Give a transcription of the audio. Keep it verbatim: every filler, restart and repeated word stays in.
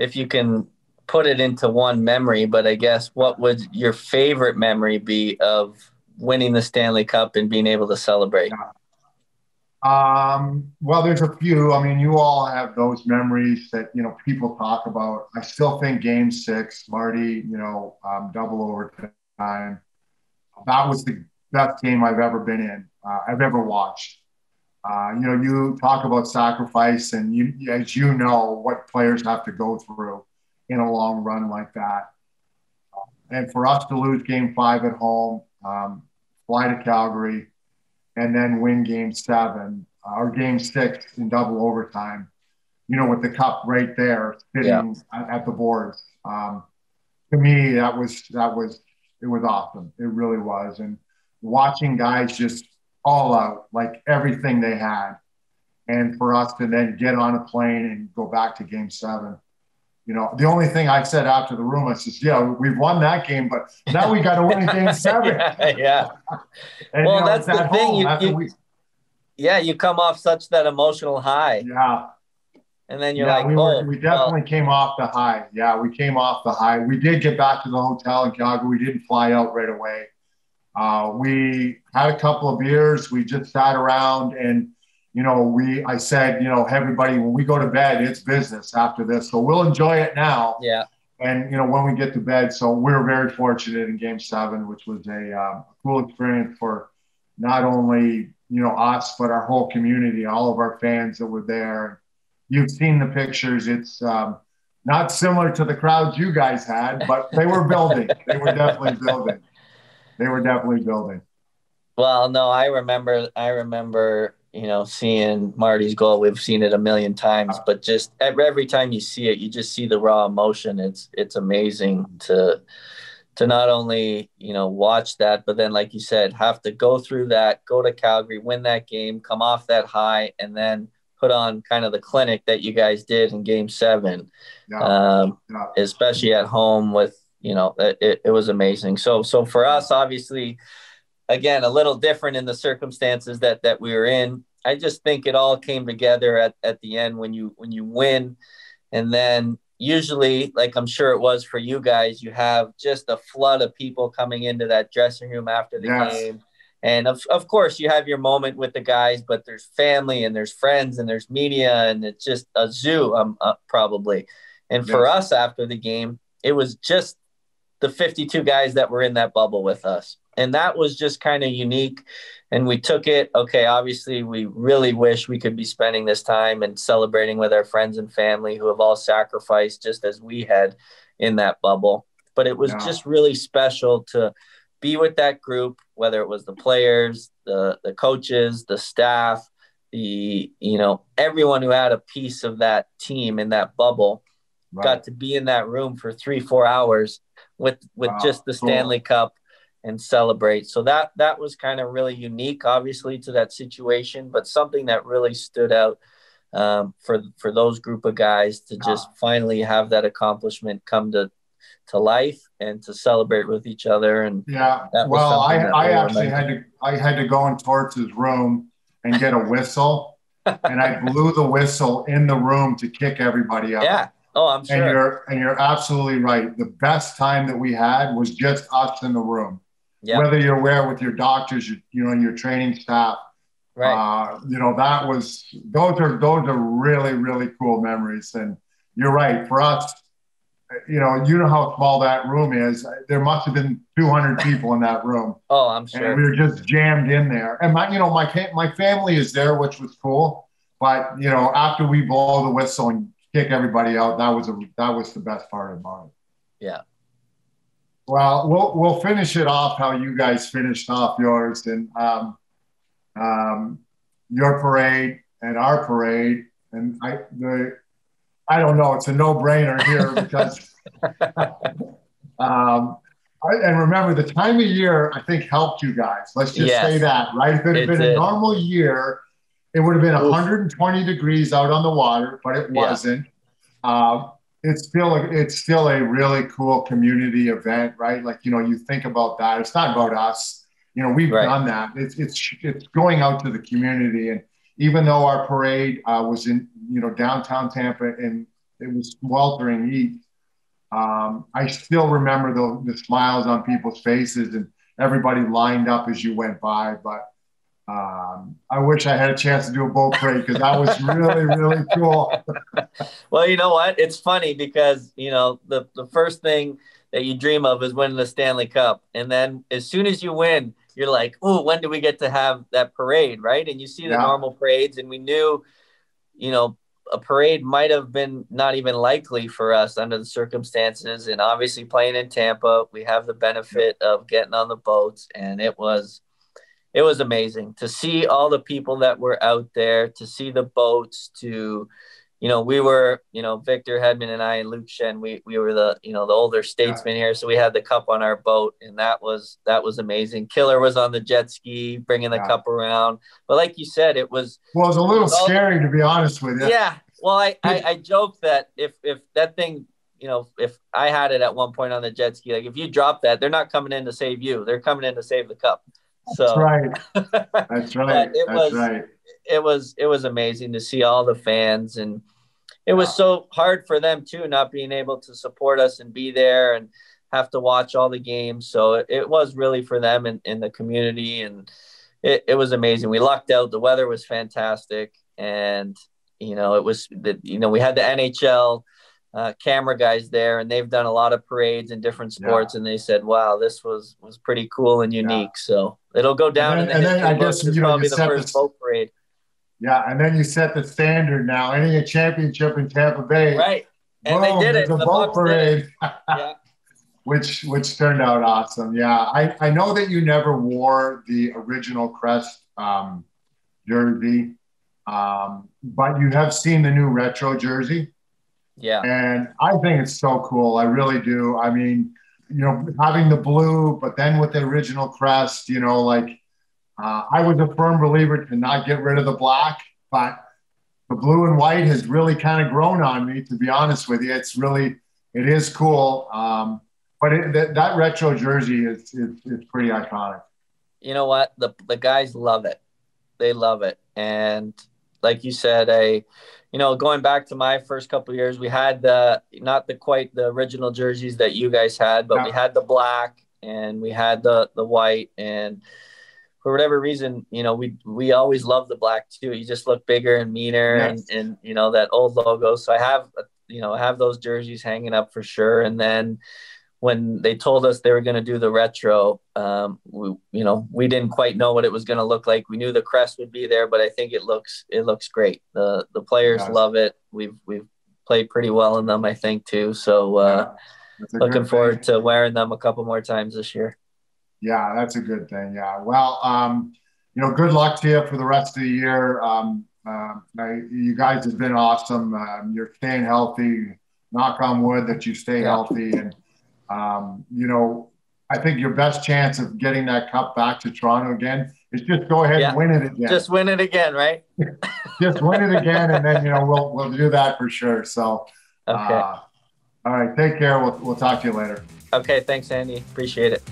if you can put it into one memory, but I guess what would your favorite memory be of winning the Stanley Cup and being able to celebrate? Um, well, there's a few. I mean, you all have those memories that, you know, people talk about. I still think game six, Marty, you know, um, double overtime. That was the best game I've ever been in, uh, I've ever watched. Uh, you know, you talk about sacrifice, and you, as you know, what players have to go through in a long run like that. And for us to lose game five at home, um, fly to Calgary, and then win game seven uh, or game six in double overtime, you know, with the cup right there sitting yeah. at, at the boards. Um, to me, that was, that was, it was awesome. It really was. And watching guys just all out, like everything they had. And for us to then get on a plane and go back to game seven, you know, the only thing I said after the room, I says, yeah, we've won that game, but now we got to win game seven. yeah. yeah. And, well, you know, that's the thing. You, you, yeah. You come off such that emotional high. Yeah. And then you're yeah, like, we, were, oh, we definitely well. came off the high. Yeah. We came off the high. We did get back to the hotel in Calgary. We didn't fly out right away. Uh, we had a couple of beers. We just sat around and, you know, we, I said, you know, everybody, when we go to bed, it's business after this. So we'll enjoy it now. Yeah. And, you know, when we get to bed, so we were very fortunate in game seven, which was a uh, cool experience for not only, you know, us, but our whole community, all of our fans that were there. You've seen the pictures. It's um, not similar to the crowds you guys had, but they were building. They were definitely building. They were definitely building. Well, no, I remember, I remember, you know, seeing Marty's goal. We've seen it a million times, but just every time you see it, you just see the raw emotion. It's, it's amazing to, to not only, you know, watch that, but then, like you said, have to go through that, go to Calgary, win that game, come off that high, and then put on kind of the clinic that you guys did in game seven, yeah. Um, yeah. especially at home with, you know, it, it was amazing. So, so for us, obviously, again, a little different in the circumstances that, that we were in. I just think it all came together at, at the end when you, when you win. And then usually, like I'm sure it was for you guys, you have just a flood of people coming into that dressing room after the yes. game. And of, of course you have your moment with the guys, but there's family and there's friends and there's media, and it's just a zoo, um, uh, probably. And yes. for us after the game, it was just the fifty-two guys that were in that bubble with us. And that was just kind of unique. And we took it, okay, obviously we really wish we could be spending this time and celebrating with our friends and family who have all sacrificed just as we had in that bubble. But it was yeah. just really special to be with that group, whether it was the players, the, the coaches, the staff, the, you know, everyone who had a piece of that team in that bubble right. got to be in that room for three, four hours with, with wow. just the Stanley cool. Cup and celebrate. So that, that was kind of really unique, obviously, to that situation, but something that really stood out um, for, for those group of guys to just ah. finally have that accomplishment come to, to life and to celebrate with each other. And yeah, well, I, I actually had to, I had to go in Torts' room and get a whistle and I blew the whistle in the room to kick everybody up. Yeah. Oh, I'm sure. And you're, and you're absolutely right. The best time that we had was just us in the room. Yep. Whether you're where with your doctors, you, you know, and your training staff, right. uh, you know, that was, those are, those are really, really cool memories. And you're right. For us, you know, you know how small that room is. There must've been two hundred people in that room. Oh, I'm sure. And we were just jammed in there. And my, you know, my, my family is there, which was cool. But you know, after we blow the whistle and kick everybody out, that was a, that was the best part of mine. Yeah. Well, we'll we'll finish it off how you guys finished off yours, and um, um, your parade and our parade, and I the I don't know, it's a no brainer here because um, I, and remember the time of year I think helped you guys. Let's just yes. say that, right? If it had been a normal year, it would have been Oof. one hundred twenty degrees out on the water, but it wasn't. Yeah. Uh, It's still a, it's still a really cool community event, right? Like, you know, you think about that. It's not about us. You know, we've right. done that. It's it's it's going out to the community. And even though our parade uh, was in, you know, downtown Tampa in it was sweltering heat. Um, I still remember the, the smiles on people's faces and everybody lined up as you went by. But um, I wish I had a chance to do a boat parade because that was really, really cool. Well, you know what? It's funny because, you know, the, the first thing that you dream of is winning the Stanley Cup. And then as soon as you win, you're like, oh, when do we get to have that parade, right? And you see the yeah. normal parades, and we knew, you know, a parade might have been not even likely for us under the circumstances. And obviously playing in Tampa, we have the benefit of getting on the boats. And it was, it was amazing to see all the people that were out there, to see the boats, to, you know, we were, you know, Victor Hedman and I and Luke Shen, we, we were the, you know, the older statesmen here. So we had the cup on our boat, and that was, that was amazing. Killer was on the jet ski, bringing the yeah. cup around. But like you said, it was, well, it was a little was scary the, to be honest with you. Yeah. Well, I, I, I joke that if, if that thing, you know, if I had it at one point on the jet ski, like if you drop that, they're not coming in to save you. They're coming in to save the cup. So that's right. That's right. It That's was, right. It was, it was amazing to see all the fans, and it was so hard for them too, not being able to support us and be there and have to watch all the games. So it, it was really for them and in the community, and it, it was amazing. We lucked out. The weather was fantastic, and you know, it was the, you know, we had the N H L uh, camera guys there, and they've done a lot of parades in different sports, yeah. and they said, wow, this was, was pretty cool and unique. Yeah. So it'll go down. And then, in the and then I guess you know, probably the first boat parade. Yeah, and then you set the standard now. Ending a championship in Tampa Bay. Right, and boom, they did it. The, the boat parade, yeah. which which turned out awesome. Yeah, I, I know that you never wore the original crest um, jersey, um, but you have seen the new retro jersey. Yeah. And I think it's so cool. I really do. I mean, you know, having the blue, but then with the original crest, you know, like, Uh, I was a firm believer to not get rid of the black, but the blue and white has really kind of grown on me, to be honest with you. It's really, it is cool. Um, but it, that, that retro jersey is, is, is pretty iconic. You know what? The, the guys love it. They love it. And like you said, I, you know, going back to my first couple of years, we had the, not the quite the original jerseys that you guys had, but yeah. we had the black and we had the, the white, and for whatever reason, you know, we we always loved the black too. You just look bigger and meaner, yes. and, and you know, that old logo. So I have, you know, I have those jerseys hanging up for sure. And then when they told us they were going to do the retro, um, we you know we didn't quite know what it was going to look like. We knew the crest would be there, but I think it looks it looks great. The the players yes. love it. We've we've played pretty well in them, I think too. So uh, yeah. looking forward to wearing them a couple more times this year. Yeah, that's a good thing. Yeah. Well, um, you know, good luck to you for the rest of the year. Um, uh, you guys have been awesome. Um, you're staying healthy. Knock on wood that you stay healthy. And, um, you know, I think your best chance of getting that cup back to Toronto again is just go ahead yeah. and win it again. Just win it again, right? Just win it again. And then, you know, we'll, we'll do that for sure. So, okay. uh, all right. Take care. We'll, we'll talk to you later. Okay. Thanks, Andy. Appreciate it.